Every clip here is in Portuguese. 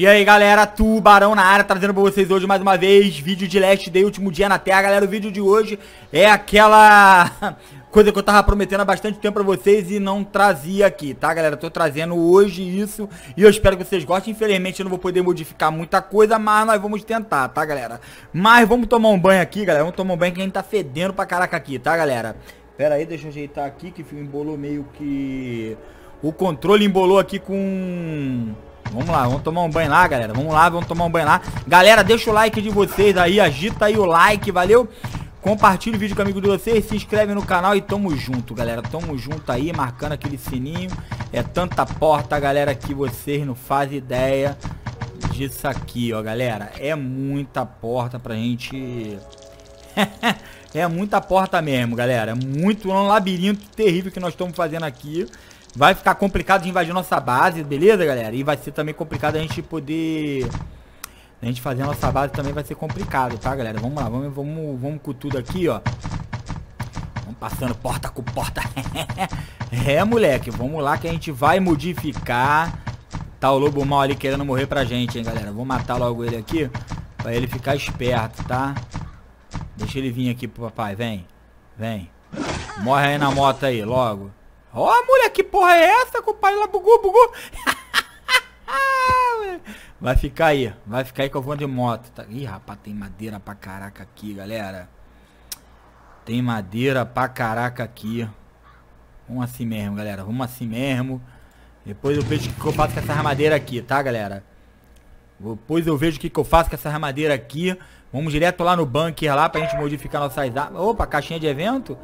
E aí galera, Tubarão na área, trazendo pra vocês hoje mais uma vez vídeo de Last Day, último dia na Terra. Galera, o vídeo de hoje é aquela coisa que eu tava prometendo há bastante tempo pra vocês e não trazia aqui, tá galera? Tô trazendo hoje isso e eu espero que vocês gostem. Infelizmente eu não vou poder modificar muita coisa, mas nós vamos tentar, tá galera? Mas vamos tomar um banho aqui, galera, vamos tomar um banho que a gente tá fedendo pra caraca aqui, tá galera? Pera aí, deixa eu ajeitar aqui que embolou meio que... O controle embolou aqui com... Vamos lá, vamos tomar um banho lá, galera. Vamos lá, vamos tomar um banho lá. Galera, deixa o like de vocês aí, agita aí o like, valeu? Compartilha o vídeo com o amigo de vocês, se inscreve no canal e tamo junto, galera. Tamo junto aí, marcando aquele sininho. É tanta porta, galera, que vocês não fazem ideia disso aqui, ó, galera. É muita porta pra gente... É muita porta mesmo, galera. É muito um labirinto terrível que nós estamos fazendo aqui. Vai ficar complicado de invadir nossa base, beleza, galera? E vai ser também complicado a gente poder... A gente fazer a nossa base também vai ser complicado, tá, galera? Vamos lá, vamos com tudo aqui, ó. Vamos passando porta com porta. É, moleque, vamos lá que a gente vai modificar. Tá o lobo mal ali querendo morrer pra gente, hein, galera? Vou matar logo ele aqui, pra ele ficar esperto, tá? Deixa ele vir aqui pro papai, vem. Vem. Morre aí na moto aí, logo. Ó, oh, mulher, que porra é essa, compadre? Lá bugou, bugou. Vai ficar aí que eu vou de moto. Tá? Ih, rapaz, tem madeira pra caraca aqui, galera. Tem madeira pra caraca aqui. Vamos assim mesmo, galera. Vamos assim mesmo. Depois eu vejo o que eu faço com essa madeira aqui, tá, galera? Depois eu vejo o que eu faço com essa madeira aqui. Vamos direto lá no bunker lá pra gente modificar nossas armas. Opa, caixinha de evento.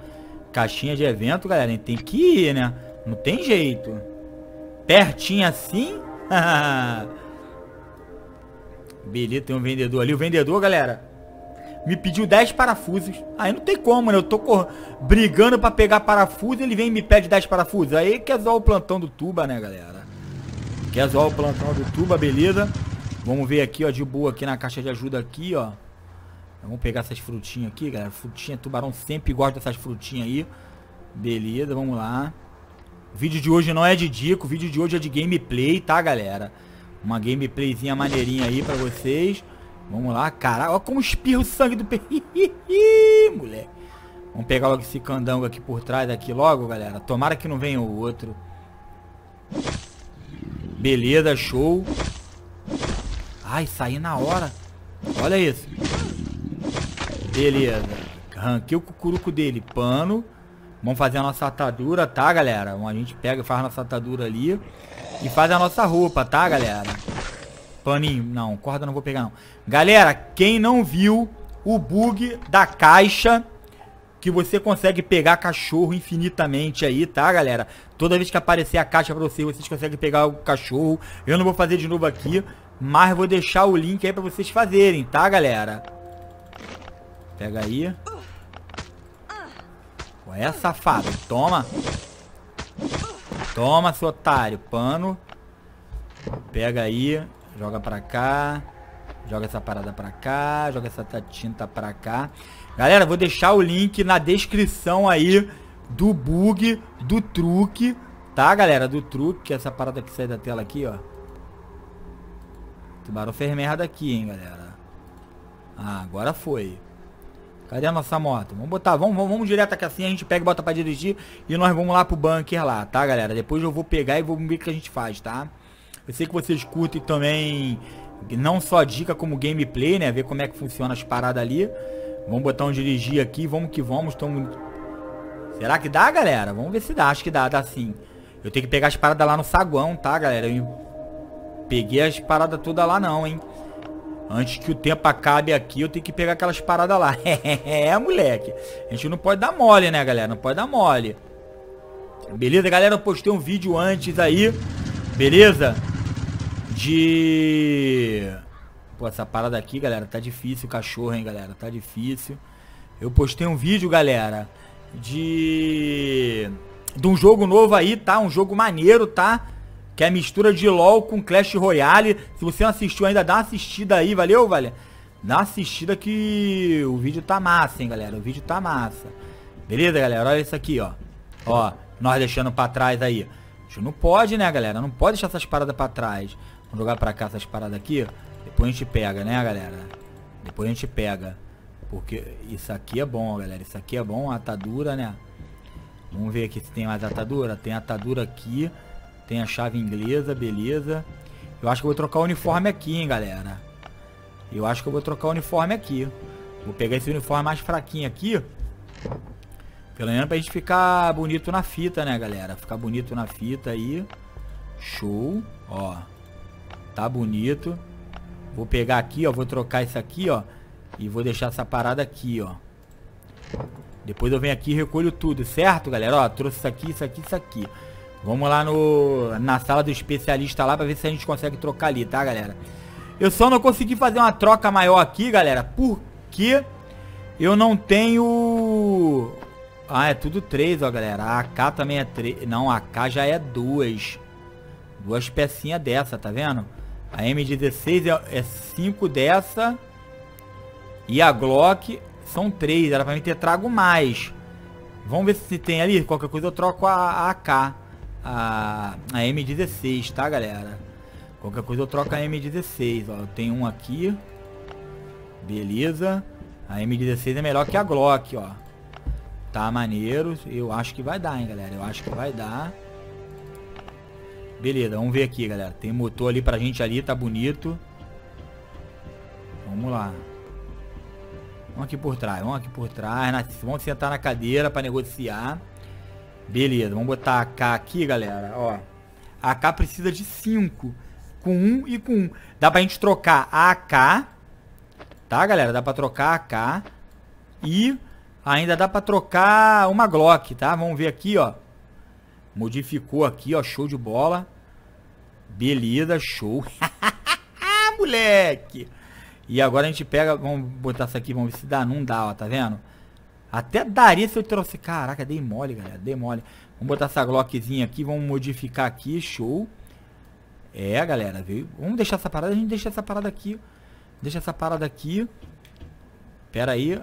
Caixinha de evento, galera, a gente tem que ir, né? Não tem jeito. Pertinho assim. Beleza, tem um vendedor ali. O vendedor, galera, me pediu 10 parafusos. Aí não tem como, né? Eu tô brigando pra pegar parafuso, ele vem e me pede 10 parafusos. Aí quer zoar o plantão do Tuba, né, galera? Quer zoar o plantão do Tuba, beleza. Vamos ver aqui, ó, de boa aqui na caixa de ajuda aqui, ó. Vamos pegar essas frutinhas aqui, galera. Frutinha, Tubarão sempre gosta dessas frutinhas aí. Beleza, vamos lá. O vídeo de hoje não é de dica, o vídeo de hoje é de gameplay, tá, galera? Uma gameplayzinha maneirinha aí pra vocês. Vamos lá, caralho. Olha como espirra o sangue do pé. Moleque. Vamos pegar logo esse candango aqui por trás aqui logo, galera. Tomara que não venha o outro. Beleza, show. Ai, saí na hora. Olha isso. Beleza, arranquei o cucuruco dele, pano. Vamos fazer a nossa atadura, tá, galera? A gente pega e faz a nossa atadura ali. E faz a nossa roupa, tá, galera? Paninho, não, corda não vou pegar não. Galera, quem não viu o bug da caixa, que você consegue pegar cachorro infinitamente aí, tá, galera? Toda vez que aparecer a caixa pra vocês, vocês conseguem pegar o cachorro. Eu não vou fazer de novo aqui, mas vou deixar o link aí pra vocês fazerem, tá, galera? Pega aí. Ué, safado. Toma. Toma, seu otário. Pano. Pega aí. Joga pra cá. Joga essa parada pra cá. Joga essa tinta pra cá. Galera, vou deixar o link na descrição aí do bug, do truque. Tá, galera? Do truque. Essa parada que sai da tela aqui, ó. O Tubarão fez merda aqui, hein, galera? Ah, agora foi. Cadê a nossa moto? Vamos botar, vamos direto aqui assim, a gente pega e bota pra dirigir. E nós vamos lá pro bunker lá, tá, galera? Depois eu vou pegar e vou ver o que a gente faz, tá? Eu sei que vocês curtem também, não só dica como gameplay, né? Ver como é que funciona as paradas ali. Vamos botar um dirigir aqui, vamos que vamos. Tamo... Será que dá, galera? Vamos ver se dá, acho que dá, dá sim. Eu tenho que pegar as paradas lá no saguão, tá, galera? Eu peguei as paradas todas lá não, hein? Antes que o tempo acabe aqui, eu tenho que pegar aquelas paradas lá. É, moleque. A gente não pode dar mole, né, galera? Não pode dar mole. Beleza, galera? Eu postei um vídeo antes aí. Beleza? De... Pô, essa parada aqui, galera, tá difícil o cachorro, hein, galera? Tá difícil. Eu postei um vídeo, galera, de um jogo novo aí, tá? Um jogo maneiro, tá? Que é a mistura de LoL com Clash Royale. Se você não assistiu ainda, dá uma assistida aí, valeu, valeu? Dá uma assistida que o vídeo tá massa, hein, galera? O vídeo tá massa. Beleza, galera? Olha isso aqui, ó. Ó, nós deixando pra trás aí. A gente não pode, né, galera? Não pode deixar essas paradas pra trás. Vamos jogar pra cá essas paradas aqui. Depois a gente pega, né, galera? Depois a gente pega. Porque isso aqui é bom, galera. Isso aqui é bom, a atadura, né? Vamos ver aqui se tem mais atadura. Tem atadura aqui. Tem a chave inglesa, beleza. Eu acho que eu vou trocar o uniforme aqui, hein, galera. Eu acho que eu vou trocar o uniforme aqui. Vou pegar esse uniforme mais fraquinho aqui. Pelo menos pra gente ficar bonito na fita, né, galera? Ficar bonito na fita aí. Show. Ó. Tá bonito. Vou pegar aqui, ó. Vou trocar isso aqui, ó. E vou deixar essa parada aqui, ó. Depois eu venho aqui e recolho tudo, certo, galera? Ó, trouxe isso aqui, isso aqui, isso aqui. Vamos lá na sala do especialista lá pra ver se a gente consegue trocar ali, tá, galera? Eu só não consegui fazer uma troca maior aqui, galera, porque eu não tenho... Ah, é tudo 3, ó, galera. A AK também é 3. Não, a AK já é 2. Duas pecinhas dessa, tá vendo? A M16 é 5 dessa. E a Glock são 3. Era pra mim ter trago mais. Vamos ver se tem ali. Qualquer coisa eu troco a AK. A M16, tá, galera? Qualquer coisa eu troco a M16. Ó, eu tenho um aqui. Beleza. A M16 é melhor que a Glock, ó. Tá maneiro. Eu acho que vai dar, hein, galera? Eu acho que vai dar. Beleza, vamos ver aqui, galera. Tem motor ali pra gente ali, tá bonito. Vamos lá. Vamos aqui por trás, vamos aqui por trás. Vamos sentar na cadeira pra negociar. Beleza, vamos botar a AK aqui, galera. Ó, a AK precisa de 5. Com 1 e com 1. Dá pra gente trocar a AK. Tá, galera? Dá pra trocar a AK. E ainda dá pra trocar uma Glock, tá? Vamos ver aqui, ó. Modificou aqui, ó. Show de bola. Beleza, show. Moleque! E agora a gente pega, vamos botar isso aqui, vamos ver se dá, não dá, ó, tá vendo? Até daria se eu trouxe, caraca, dei mole, galera, dei mole. Vamos botar essa Glockzinha aqui, vamos modificar aqui, show. É, galera, veio, vamos deixar essa parada, a gente deixa essa parada aqui. Deixa essa parada aqui. Pera aí.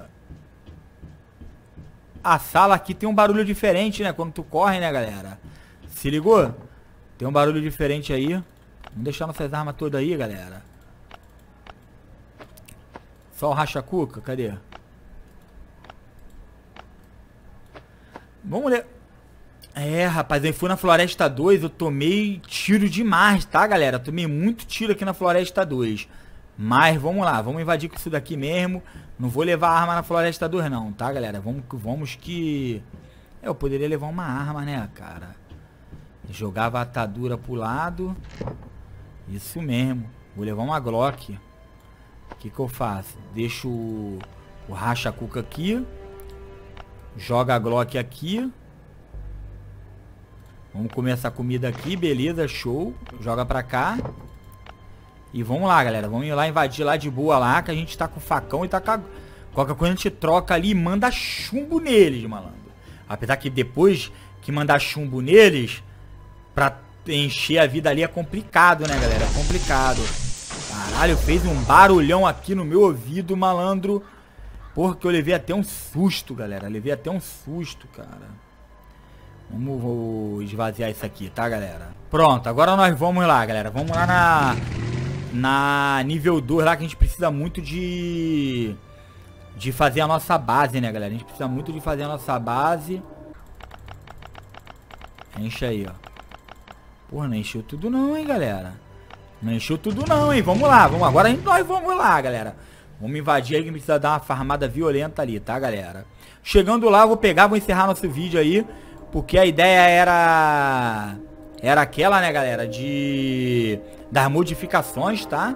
A sala aqui tem um barulho diferente, né, quando tu corre, né, galera? Se ligou? Tem um barulho diferente aí. Vamos deixar nossas armas todas aí, galera. Só o racha-cuca, cadê? Vamos ler. É, rapaz, eu fui na Floresta 2, eu tomei tiro demais, tá, galera? Tomei muito tiro aqui na Floresta 2. Mas vamos lá, vamos invadir com isso daqui mesmo. Não vou levar arma na Floresta 2 não, tá, galera? Vamos que... Eu poderia levar uma arma, né, cara? Jogava a atadura pro lado. Isso mesmo. Vou levar uma Glock. O que que eu faço? Deixo o racha-cuca aqui. Joga a Glock aqui. Vamos comer essa comida aqui, beleza, show. Joga pra cá. E vamos lá, galera. Vamos ir lá invadir lá de boa lá, que a gente tá com facão e tá com a... Qualquer coisa a gente troca ali e manda chumbo neles, malandro. Apesar que depois que mandar chumbo neles, pra encher a vida ali é complicado, né, galera? É complicado. Caralho, fez um barulhão aqui no meu ouvido, malandro. Porque eu levei até um susto, galera. Levei até um susto, cara. Vamos esvaziar isso aqui, tá, galera? Pronto, agora nós vamos lá, galera. Vamos lá na nível 2 lá, que a gente precisa muito de fazer a nossa base, né, galera? A gente precisa muito de fazer a nossa base. Enche aí, ó. Porra, não encheu tudo não, hein, galera? Não encheu tudo não, hein? Vamos lá, vamos. Agora nós vamos lá, galera. Vamos invadir aí, que precisa dar uma farmada violenta ali, tá, galera? Chegando lá, eu vou pegar, vou encerrar nosso vídeo aí. Porque a ideia era aquela, né, galera? Das modificações, tá?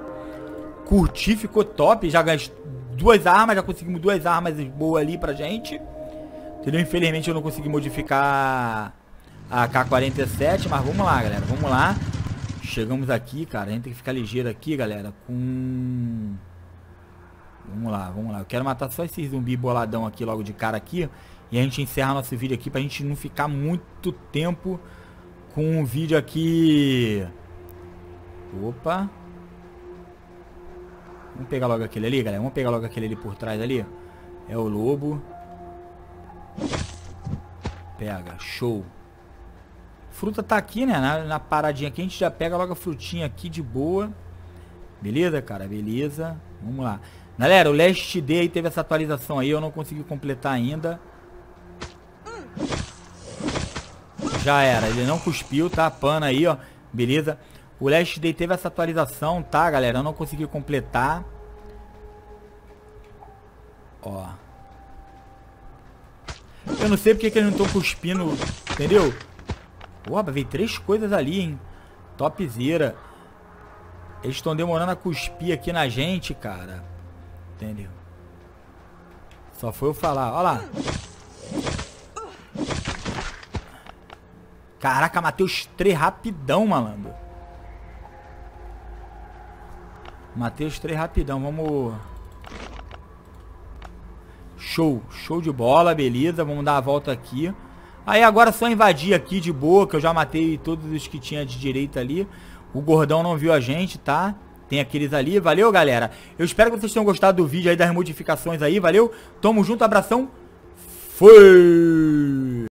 Curti, ficou top. Já gastei 2 armas, já conseguimos 2 armas boas ali pra gente. Entendeu? Infelizmente eu não consegui modificar a AK-47, mas vamos lá, galera. Vamos lá. Chegamos aqui, cara. A gente tem que ficar ligeiro aqui, galera. Com... Vamos lá, vamos lá. Eu quero matar só esse zumbi boladão aqui logo de cara aqui. E a gente encerra nosso vídeo aqui pra gente não ficar muito tempo com um vídeo aqui. Opa. Vamos pegar logo aquele ali, galera. Vamos pegar logo aquele ali por trás ali. É o lobo. Pega, show. Fruta tá aqui, né? Na paradinha aqui, a gente já pega logo a frutinha aqui de boa. Beleza, cara? Beleza. Vamos lá. Galera, o Last Day aí teve essa atualização aí. Eu não consegui completar ainda. Já era. Ele não cuspiu, tá? Pana aí, ó. Beleza. O Last Day teve essa atualização, tá, galera? Eu não consegui completar. Ó. Eu não sei porque que eles não estão cuspindo, entendeu? Ó, veio 3 coisas ali, hein? Topzera. Eles estão demorando a cuspir aqui na gente, cara. Entendeu? Só foi eu falar. Ó lá. Caraca, matei os 3 rapidão, malandro. Matei os 3 rapidão. Vamos... Show. Show de bola, beleza. Vamos dar a volta aqui. Aí agora é só invadir aqui de boa, que eu já matei todos os que tinha de direita ali. O gordão não viu a gente, tá? Tem aqueles ali. Valeu, galera. Eu espero que vocês tenham gostado do vídeo aí, das modificações aí. Valeu. Tamo junto, abração. Fui!